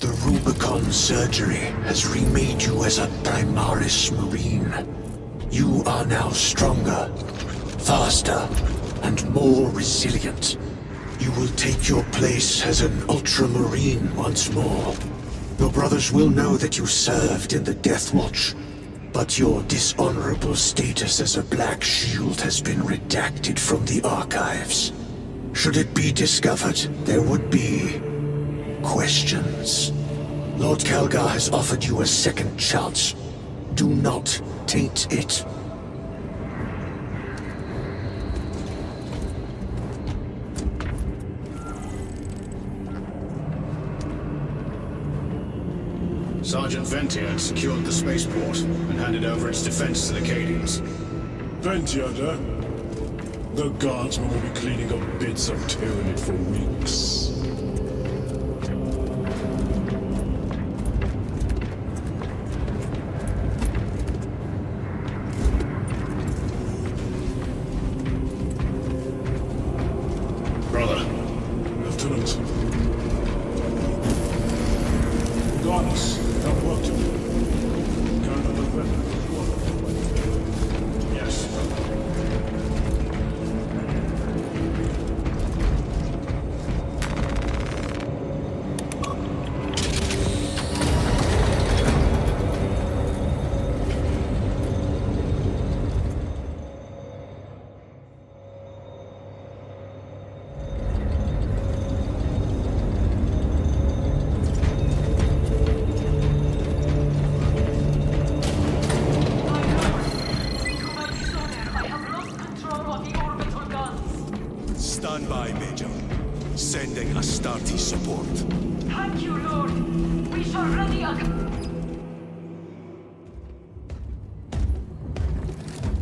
The Rubicon surgery has remade you as a Primaris Marine. You are now stronger, faster, and more resilient. You will take your place as an Ultramarine once more. Your brothers will know that you served in the Death Watch, but your dishonorable status as a Black Shield has been redacted from the archives. Should it be discovered, there would be questions. Lord Kelgar has offered you a second chance. Do not taint it. Sergeant Ventiad secured the spaceport and handed over its defense to the Cadians. Ventiad, eh? The guardsmen will be cleaning up bits of Tyranid for weeks.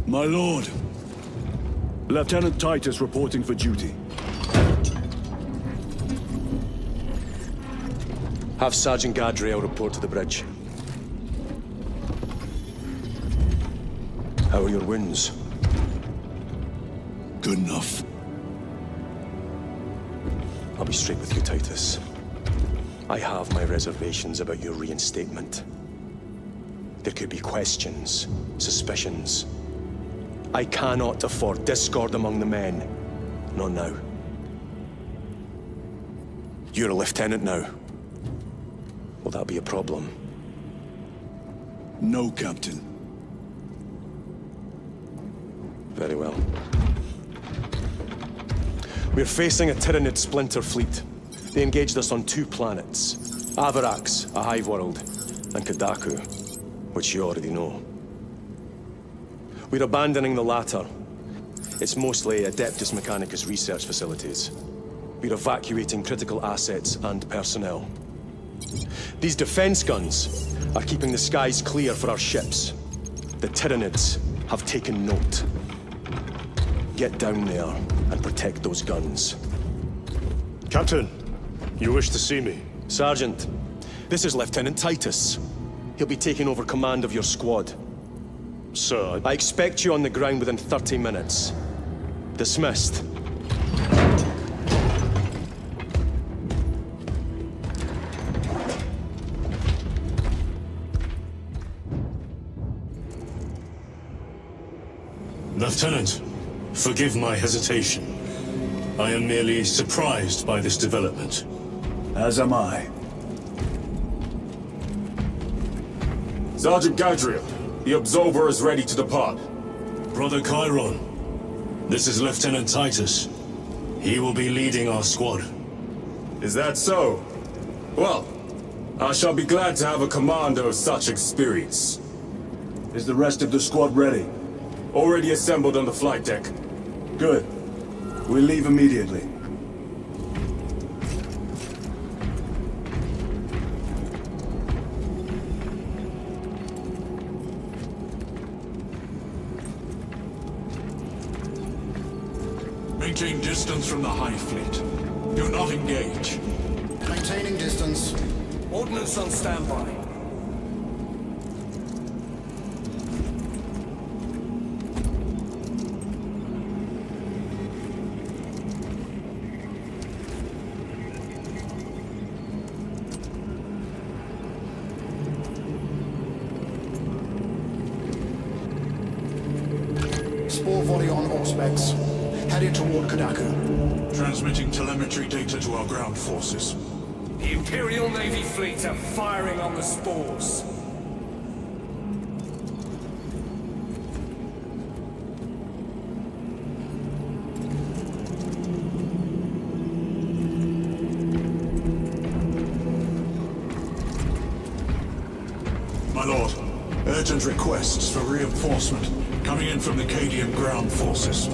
My lord, Lieutenant Titus reporting for duty. Have Sergeant Gadriel report to the bridge. How are your wounds? Good enough. I'll be straight with you, Titus. I have my reservations about your reinstatement. There could be questions, suspicions. I cannot afford discord among the men. Not now. You're a lieutenant now. Will that be a problem? No, Captain. Very well. We're facing a Tyranid splinter fleet. They engaged us on two planets. Avarax, a hive world, and Kadaku, which you already know. We're abandoning the latter. It's mostly Adeptus Mechanicus research facilities. We're evacuating critical assets and personnel. These defense guns are keeping the skies clear for our ships. The Tyranids have taken note. Get down there and protect those guns. Captain, you wish to see me? Sergeant, this is Lieutenant Titus. He'll be taking over command of your squad. Sir, I expect you on the ground within 30 minutes. Dismissed. Lieutenant, forgive my hesitation. I am merely surprised by this development. As am I. Sergeant Gadriel. The Absorber is ready to depart. Brother Chiron, this is Lieutenant Titus. He will be leading our squad. Is that so? Well, I shall be glad to have a commander of such experience. Is the rest of the squad ready? Already assembled on the flight deck. Good. We leave immediately. Maintain distance from the high fleet. Do not engage. Maintaining distance. Ordnance on standby. Avarax. Headed toward Kadaku. Transmitting telemetry data to our ground forces. The Imperial Navy fleet are firing on the spores. My lord, urgent requests for reinforcement coming in from the Cadian ground forces.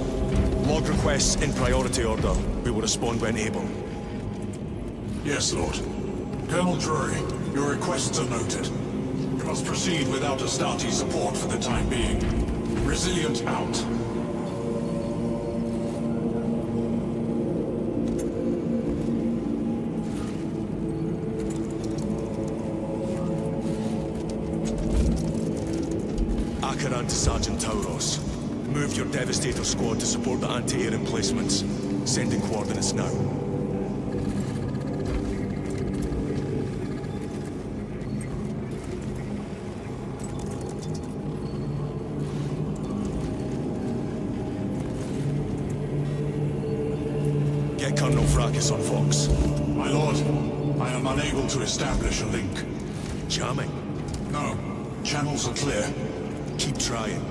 Log requests in priority order. We will respond when able. Yes, Lord. Colonel Drury, your requests are noted. You must proceed without Astarte support for the time being. Resilient out. Akaran to Sergeant Tauros. Move your Devastator Squad to support the anti-air emplacements. Sending coordinates now. Get Colonel Vrakis on Fox. My lord, I am unable to establish a link. Charming. No, channels are clear. Keep trying.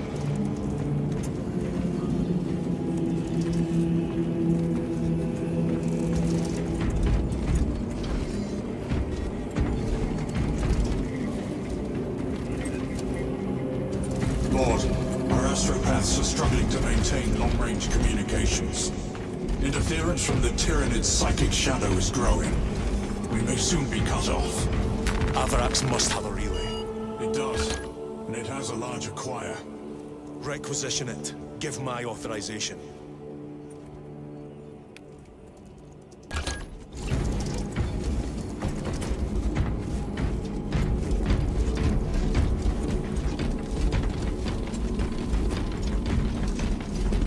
Lord, our astropaths are struggling to maintain long-range communications. Interference from the Tyranid's psychic shadow is growing. We may soon be cut off. Avarax must have a relay. It does. And it has a larger choir. Requisition it. Give my authorization.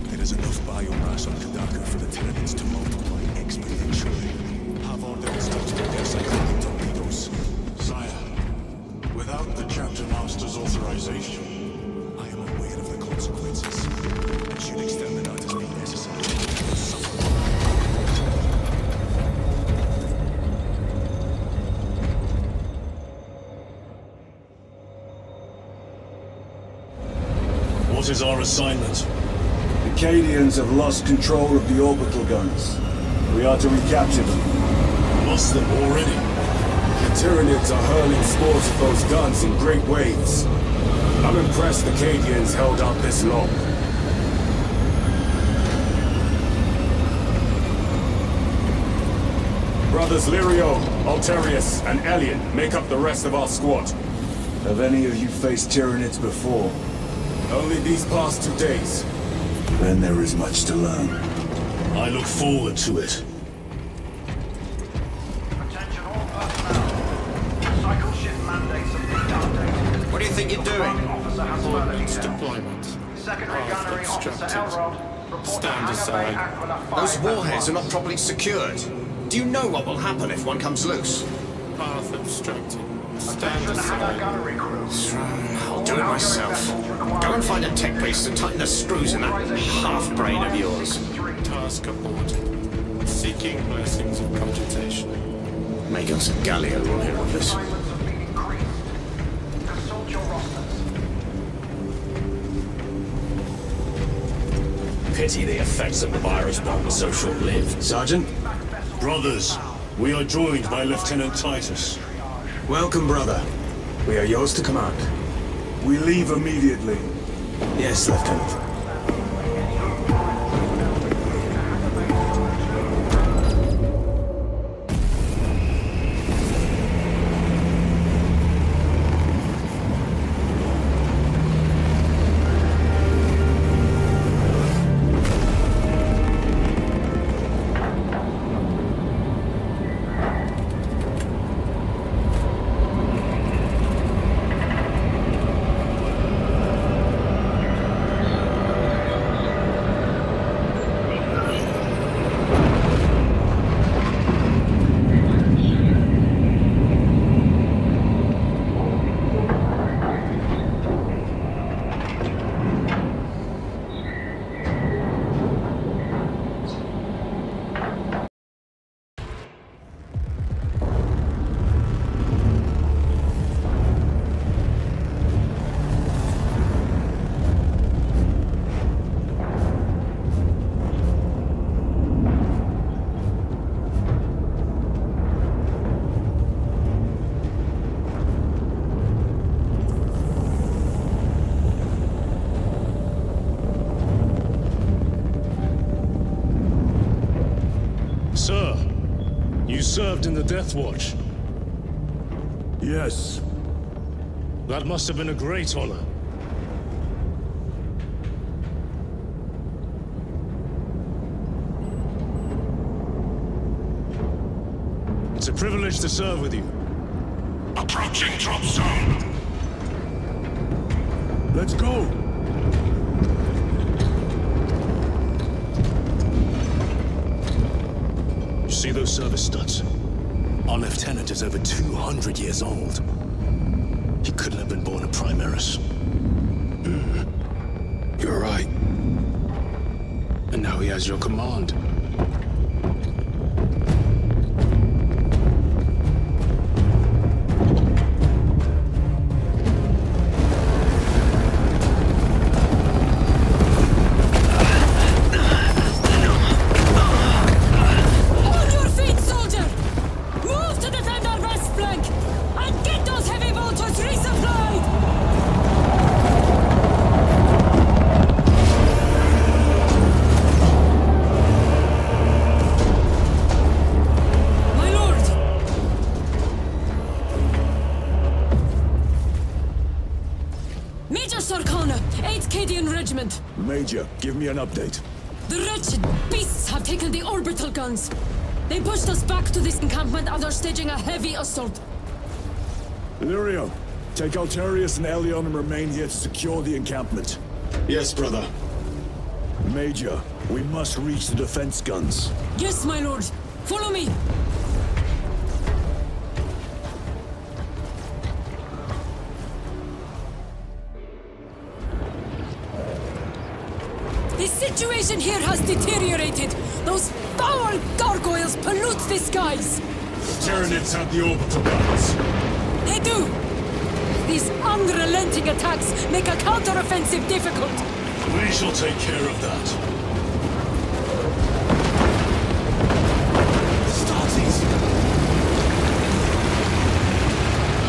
There is enough biomass on Kadaku for the Tyranids to multiply exponentially. Have orders to their cyclonic torpedoes. Sire. Without the Chapter Master's authorization, I am aware of the consequences, and should exterminate as being necessary. What is our assignment? The Cadians have lost control of the orbital guns. We are to recapture them. Lost them already? The Tyranids are hurling spores of those guns in great waves. I'm impressed the Cadians held out this long. Brothers Lyrio, Altarius, and Elian make up the rest of our squad. Have any of you faced Tyranids before? Only these past 2 days. Then there is much to learn. I look forward to it. What do you think you're doing? Ordnance deployment. Path obstructed. Stand aside. Those warheads are not properly secured. Do you know what will happen if one comes loose? Path obstructed. Stand aside. I'll do it myself. Go and find a tech piece to tighten the screws in that half-brain of yours. Task aborted. Seeking blessings of computation. Magos and Galio will hear of this. Pity the effects of the virus bomb were so short-lived. Sergeant? Brothers, we are joined by Lieutenant Titus. Welcome, brother. We are yours to command. We leave immediately. Yes, Lieutenant. You served in the Death Watch? Yes. That must have been a great honor. It's a privilege to serve with you. Approaching drop zone! Let's go! You see those service studs? Our lieutenant is over 200 years old. He couldn't have been born a Primaris. You're right. And now he has your command. Major, give me an update. The wretched beasts have taken the orbital guns. They pushed us back to this encampment and are staging a heavy assault. Lyrio, take Altarius and Elian and remain here to secure the encampment. Yes, brother. Major, we must reach the defense guns. Yes, my lord. Follow me. The situation here has deteriorated! Those foul gargoyles pollute the skies! Tyranids have the orbital guns. They do! These unrelenting attacks make a counter-offensive difficult! We shall take care of that.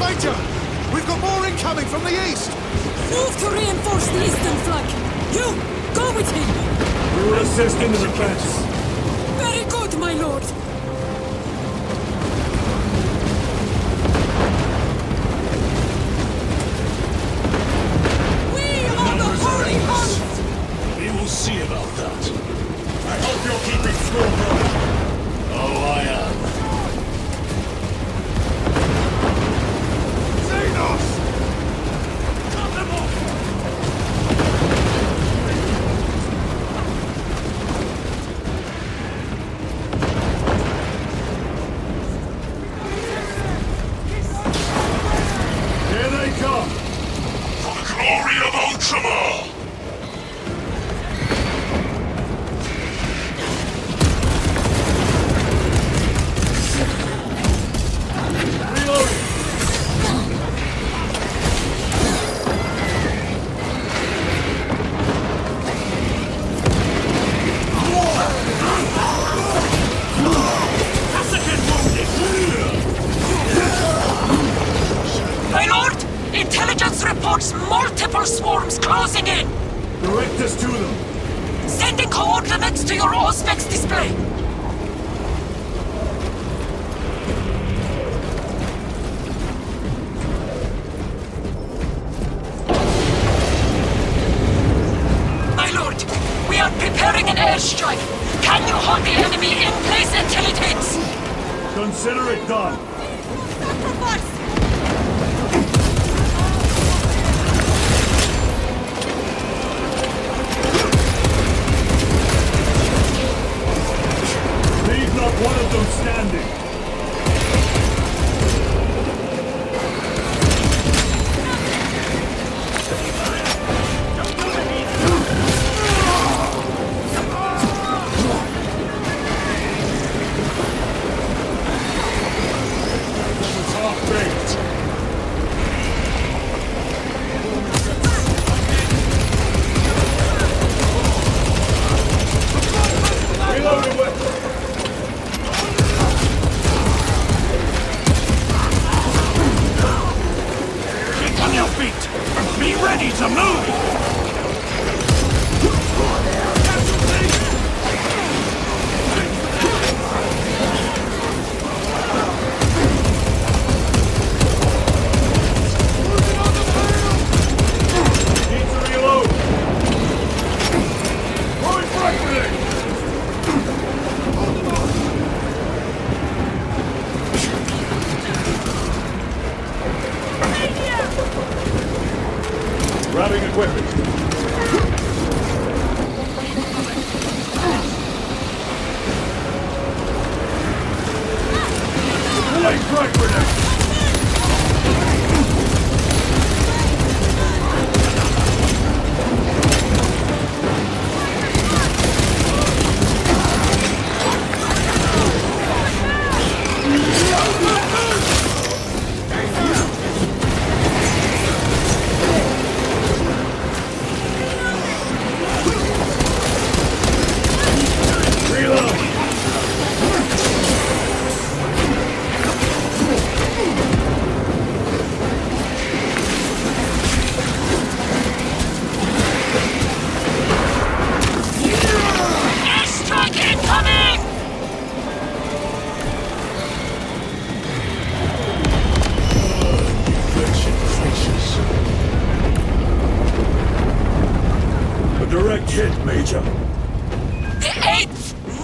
Major! We've got more incoming from the east! Move to reinforce the eastern flank! You! Go with him! We will assist in the defense. Very good, my lord! We are the Holy Hunt! We will see about that. I hope you're keeping score, brother. Oh, I am. Xeno!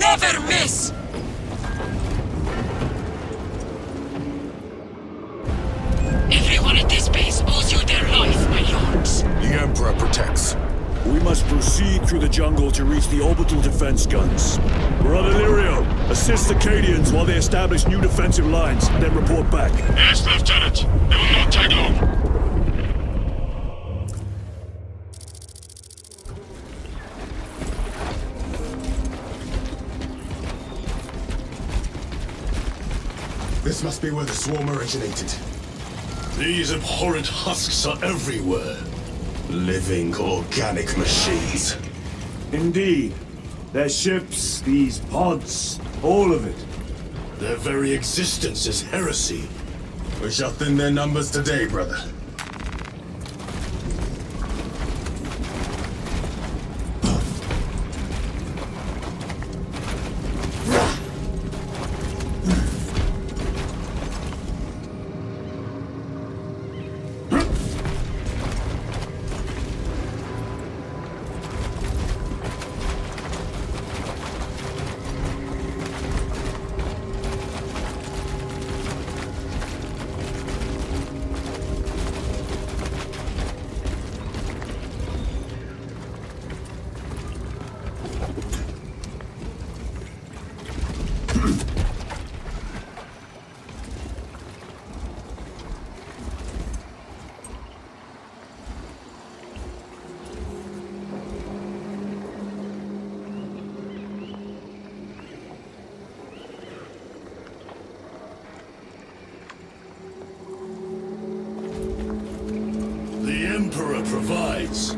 never miss! Everyone at this base owes you their life, my lords. The Emperor protects. We must proceed through the jungle to reach the orbital defense guns. Brother Lyrio, assist the Cadians while they establish new defensive lines, then report back. Yes, Lieutenant. It will not take long. This must be where the swarm originated. These abhorrent husks are everywhere. Living organic machines. Indeed. Their ships, these pods, all of it. Their very existence is heresy. We shall thin their numbers today, brother. Provides.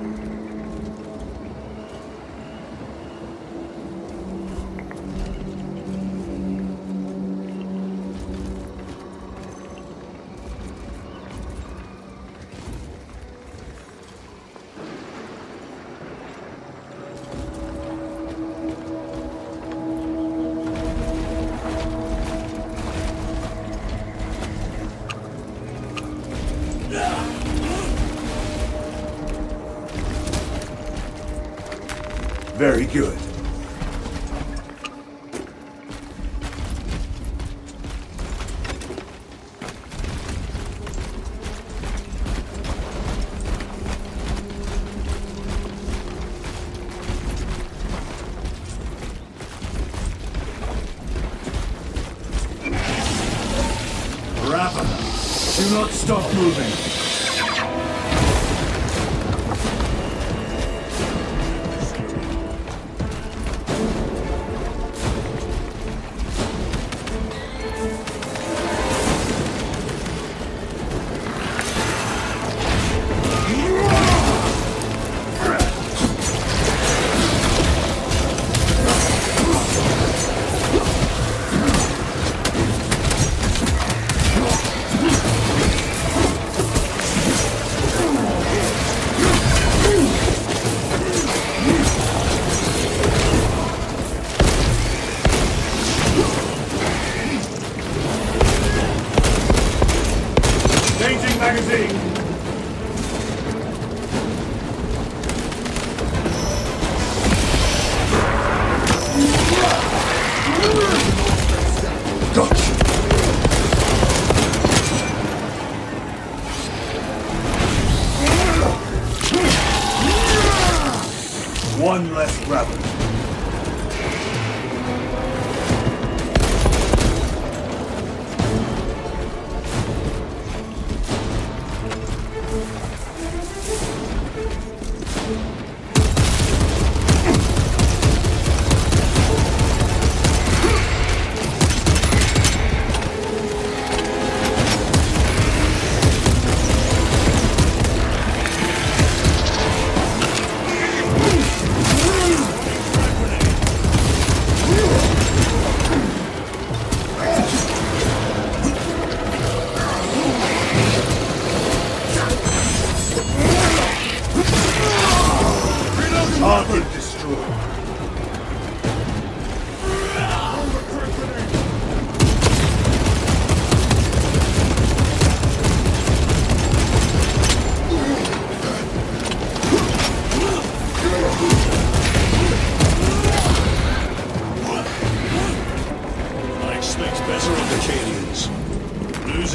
Very good. Rapana, do not stop moving.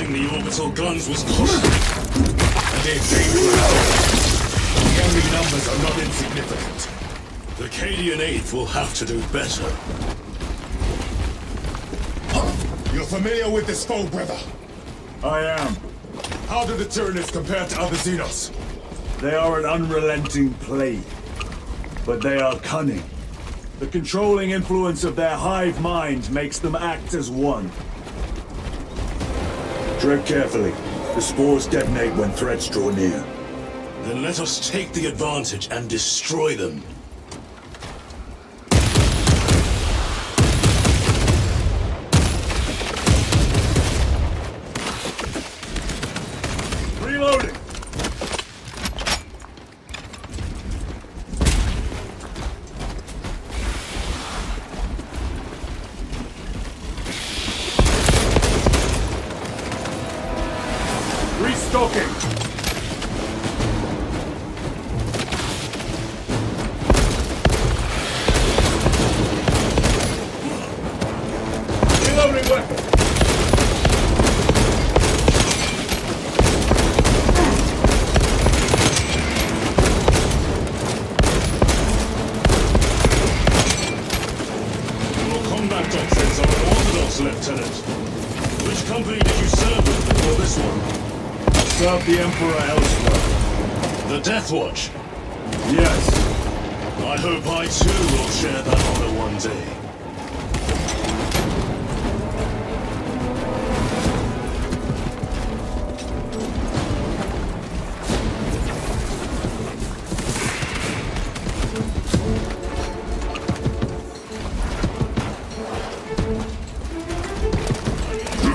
Using the orbital guns was costly, and they paid for it. The enemy numbers are not insignificant. The Cadian Eighth will have to do better. You're familiar with this foe, brother? I am. How do the Tyranids compare to other Xenos? They are an unrelenting plague, but they are cunning. The controlling influence of their hive mind makes them act as one. Tread carefully. The spores detonate when threats draw near. Then let us take the advantage and destroy them. Reloading! Death Watch? Yes. I hope I too will share that honor one day.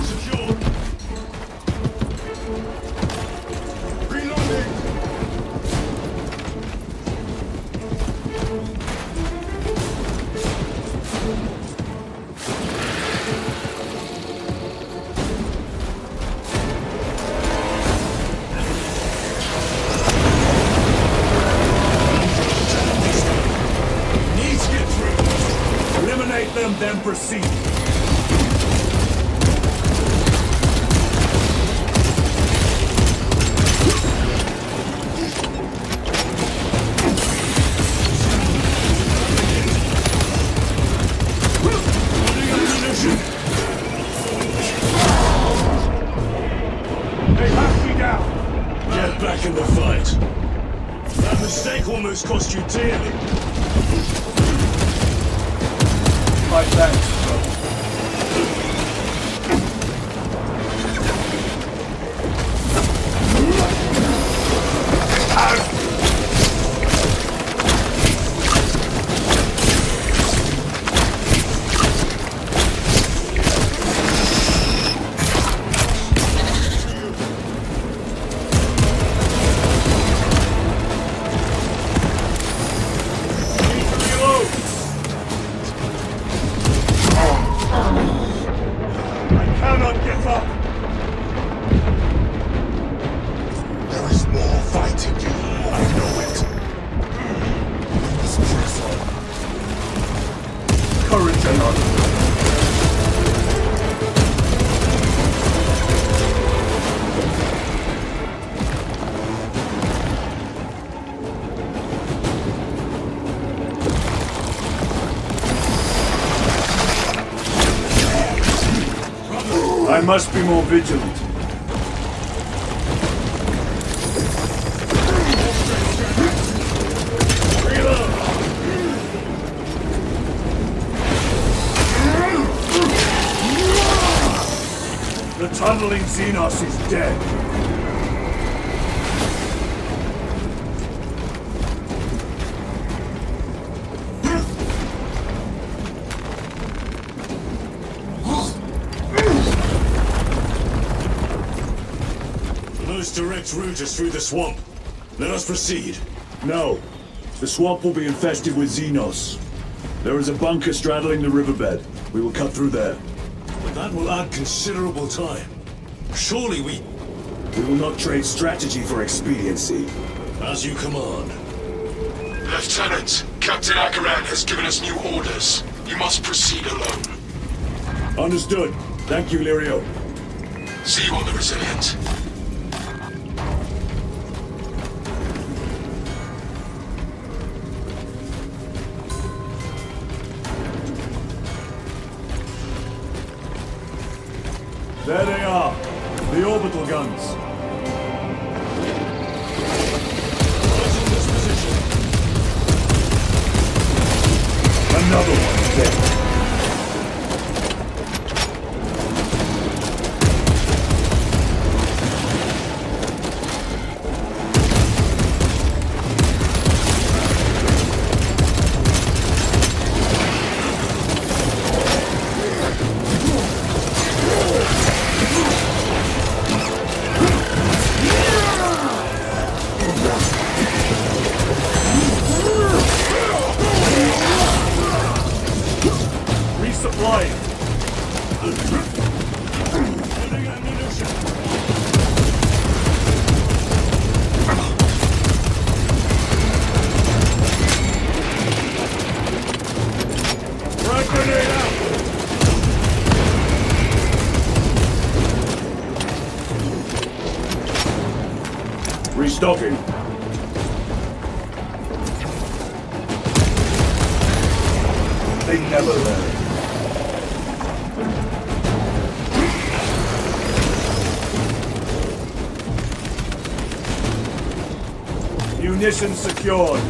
Secured. Reloading! Then proceed. They knocked me down. Get back in the fight. That mistake almost cost you dearly. My thanks, I must be more vigilant. The tunneling Xenos is dead. The most direct route is through the swamp. Let us proceed. No. The swamp will be infested with Xenos. There is a bunker straddling the riverbed. We will cut through there. That will add considerable time. Surely we will not trade strategy for expediency. As you command. Lieutenant, Captain Akaran has given us new orders. You must proceed alone. Understood. Thank you, Lyrio. Save all the resilience. There they are, the orbital guns. Another one dead. Stocking. They never learn. Munitions secured.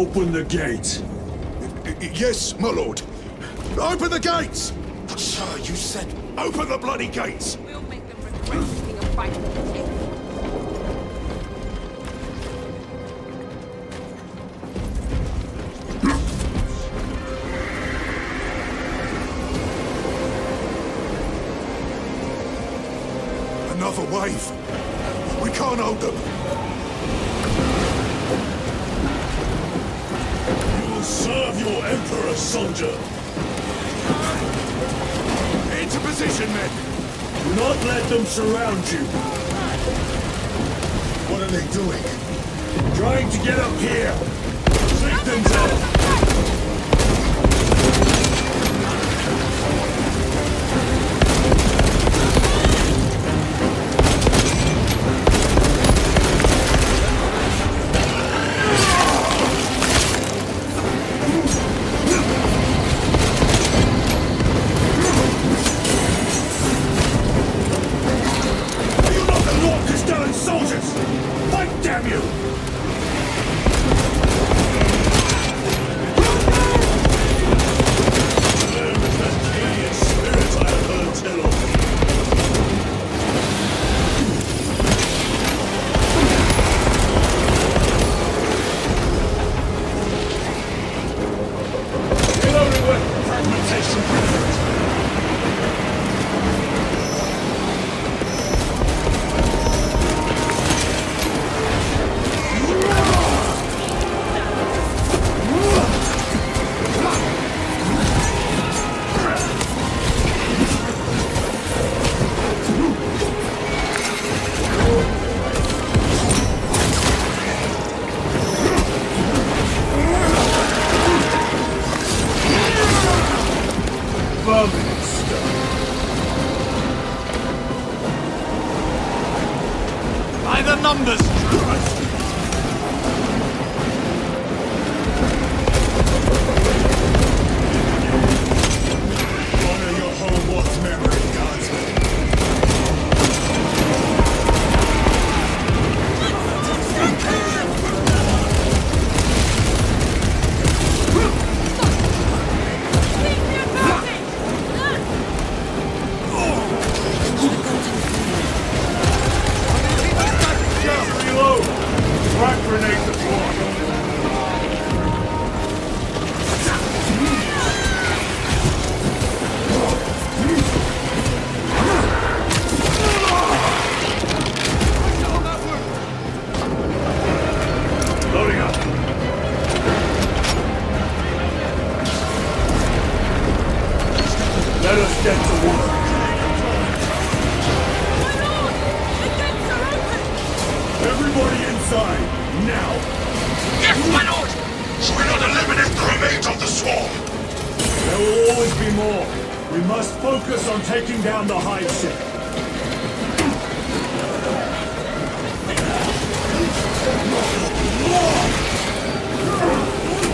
Open the gates. Yes, my lord. Open the gates! Sir, you said open the bloody gates! We'll make them regret being a fight. Another wave. We can't hold them. Serve your Emperor, soldier! Into position, men! Do not let them surround you! What are they doing? Trying to get up here! Take them down! Soldiers! Fight, damn you! more. We must focus on taking down the hive ship.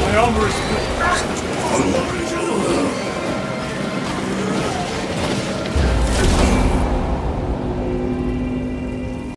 My armor is clear.